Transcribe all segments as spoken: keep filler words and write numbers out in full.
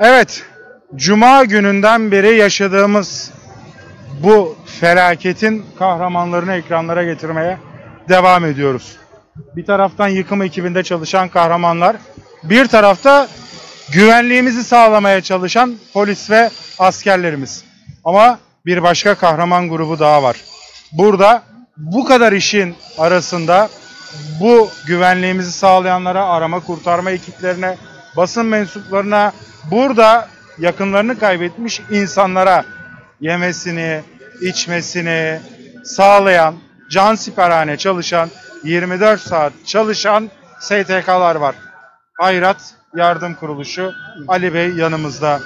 Evet, Cuma gününden beri yaşadığımız bu felaketin kahramanlarını ekranlara getirmeye devam ediyoruz. Bir taraftan yıkım ekibinde çalışan kahramanlar, bir tarafta güvenliğimizi sağlamaya çalışan polis ve askerlerimiz. Ama bir başka kahraman grubu daha var. Burada bu kadar işin arasında bu güvenliğimizi sağlayanlara, arama kurtarma ekiplerine, basın mensuplarına, burada yakınlarını kaybetmiş insanlara yemesini, içmesini sağlayan, can siperhane çalışan, yirmi dört saat çalışan S T K'lar var. Hayrat Yardım Kuruluşu, Ali Bey yanımızda.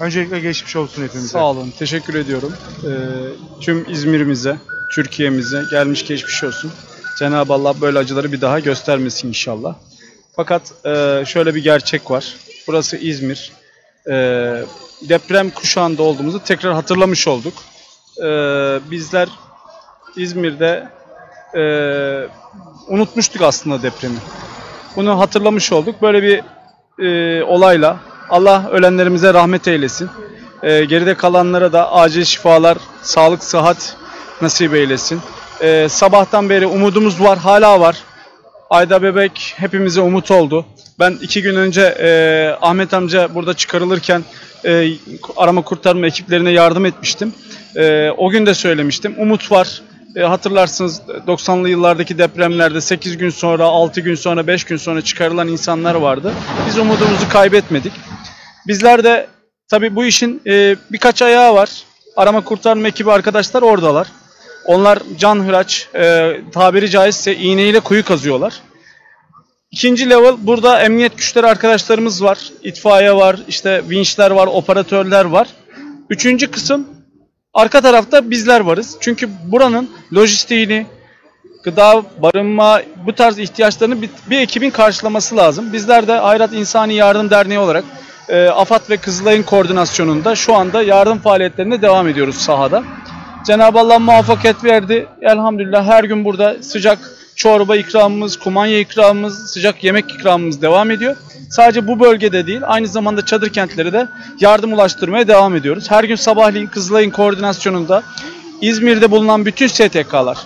Öncelikle geçmiş olsun hepimize. Sağ olun, teşekkür ediyorum. Ee, tüm İzmir'imize, Türkiye'mize gelmiş geçmiş olsun. Cenab-ı Allah böyle acıları bir daha göstermesin inşallah. Fakat e, şöyle bir gerçek var. Burası İzmir. E, deprem kuşağında olduğumuzu tekrar hatırlamış olduk. E, bizler İzmir'de e, unutmuştuk aslında depremi. Bunu hatırlamış olduk. Böyle bir e, olayla Allah ölenlerimize rahmet eylesin. E, geride kalanlara da acil şifalar, sağlık, sıhhat nasip eylesin. E, sabahtan beri umudumuz var, hala var. Ayda Bebek hepimize umut oldu. Ben iki gün önce e, Ahmet amca burada çıkarılırken e, arama kurtarma ekiplerine yardım etmiştim. E, o gün de söylemiştim. Umut var. E, hatırlarsınız doksanlı yıllardaki depremlerde sekiz gün sonra, altı gün sonra, beş gün sonra çıkarılan insanlar vardı. Biz umudumuzu kaybetmedik. Bizler de tabii bu işin e, birkaç ayağı var. Arama kurtarma ekibi arkadaşlar oradalar. Onlar canhıraç, e, tabiri caizse iğneyle kuyu kazıyorlar. İkinci level, burada emniyet güçleri arkadaşlarımız var. İtfaiye var, işte vinçler var, operatörler var. Üçüncü kısım, arka tarafta bizler varız. Çünkü buranın lojistiğini, gıda, barınma, bu tarz ihtiyaçlarını bir, bir ekibin karşılaması lazım. Bizler de Hayrat İnsani Yardım Derneği olarak e, AFAD ve Kızılay'ın koordinasyonunda şu anda yardım faaliyetlerine devam ediyoruz sahada. Cenab-ı Allah muvaffakat verdi. Elhamdülillah her gün burada sıcak çorba ikramımız, kumanya ikramımız, sıcak yemek ikramımız devam ediyor. Sadece bu bölgede değil, aynı zamanda çadır kentleri de yardım ulaştırmaya devam ediyoruz. Her gün sabahleyin Kızılay'ın koordinasyonunda İzmir'de bulunan bütün S T K'lar,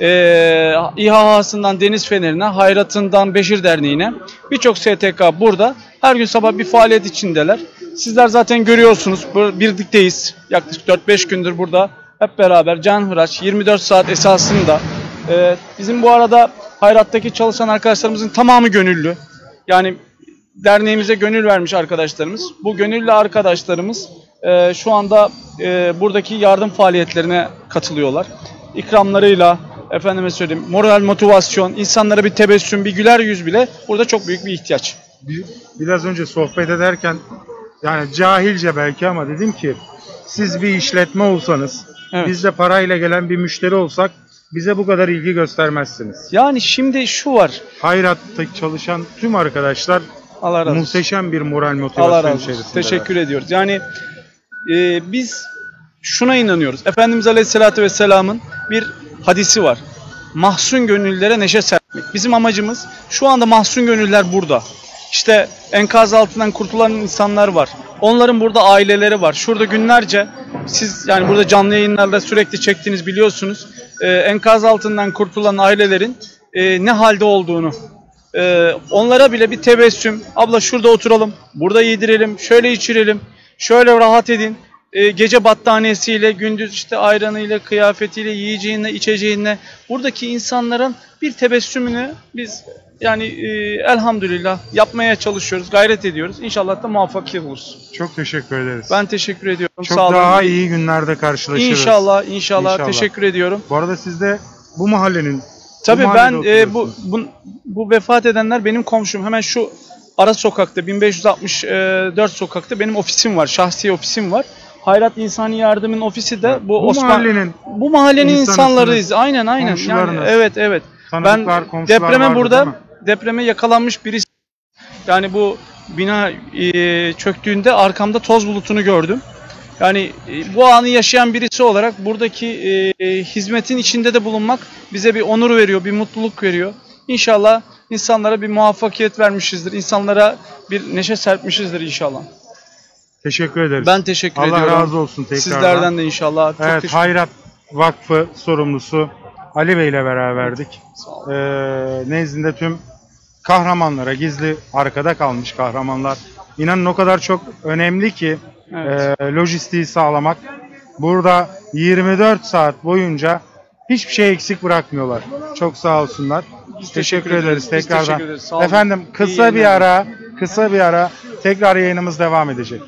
e, İHA'sından Deniz Feneri'ne, Hayrat'ından Beşir Derneği'ne, birçok S T K burada her gün sabah bir faaliyet içindeler. Sizler zaten görüyorsunuz, birlikteyiz. Yaklaşık dört beş gündür burada. Hep beraber canhıraş yirmi dört saat esasında e, bizim bu arada Hayrat'taki çalışan arkadaşlarımızın tamamı gönüllü. Yani derneğimize gönül vermiş arkadaşlarımız. Bu gönüllü arkadaşlarımız e, şu anda e, buradaki yardım faaliyetlerine katılıyorlar. İkramlarıyla, efendime söyleyeyim, moral, motivasyon, insanlara bir tebessüm, bir güler yüz bile burada çok büyük bir ihtiyaç. Biraz önce sohbet ederken, yani cahilce belki ama dedim ki siz bir işletme olsanız, evet, biz de parayla gelen bir müşteri olsak bize bu kadar ilgi göstermezsiniz. Yani şimdi şu var. Hayrat'ta çalışan tüm arkadaşlar Allah razı muhteşem olsun. Bir moral motivasyon Allah razı olsun. içerisinde. Teşekkür var. ediyoruz. Yani e, biz şuna inanıyoruz. Efendimiz Aleyhisselatü Vesselam'ın bir hadisi var. Mahzun gönüllere neşe serpmek. Bizim amacımız şu anda mahzun gönüller burada. İşte enkaz altından kurtulan insanlar var. Onların burada aileleri var. Şurada günlerce siz yani burada canlı yayınlarda sürekli çektiğiniz biliyorsunuz. Ee, enkaz altından kurtulan ailelerin e, ne halde olduğunu. E, onlara bile bir tebessüm. Abla şurada oturalım, burada yedirelim, şöyle içirelim, şöyle rahat edin. E, gece battaniyesiyle, gündüz işte ayranıyla, kıyafetiyle, yiyeceğinle, içeceğinle. Buradaki insanların bir tebessümünü biz yani e, elhamdülillah yapmaya çalışıyoruz, gayret ediyoruz. İnşallah da muvaffak oluruz. Çok teşekkür ederiz. Ben teşekkür ediyorum. Çok sağ olun. Daha iyi günlerde karşılaşırız. İnşallah, inşallah, inşallah. Teşekkür ediyorum. Bu arada siz de bu mahallenin... Tabii bu ben e, bu, bu, bu vefat edenler benim komşum. Hemen şu ara sokakta, bin beş yüz altmış dört sokakta benim ofisim var, şahsi ofisim var. Hayrat İnsani Yardım'ın ofisi de bu, bu Osman, mahallenin bu mahallenin insanlarıyız. Aynen aynen. Yani, evet evet. Ben depreme burada depreme yakalanmış birisi. Yani bu bina e, çöktüğünde arkamda toz bulutunu gördüm. Yani e, bu anı yaşayan birisi olarak buradaki e, e, hizmetin içinde de bulunmak bize bir onur veriyor, bir mutluluk veriyor. İnşallah insanlara bir muvaffakiyet vermişizdir. İnsanlara bir neşe serpmişizdir inşallah. Teşekkür ederiz. Ben teşekkür Allah ediyorum. Allah razı olsun tekrardan. Sizlerden de inşallah. Çok evet, Hayrat Vakfı sorumlusu Ali Bey ile beraberdik. Ee, nezdinde tüm kahramanlara, gizli arkada kalmış kahramanlar. İnanın o kadar çok önemli ki evet. e, lojistiği sağlamak. Burada yirmi dört saat boyunca hiçbir şey eksik bırakmıyorlar. Çok sağ olsunlar. Biz teşekkür, teşekkür ederiz tekrardan. Teşekkür ederiz. Efendim kısa İyi bir yayınlar. ara, kısa bir ara tekrar yayınımız devam edecek.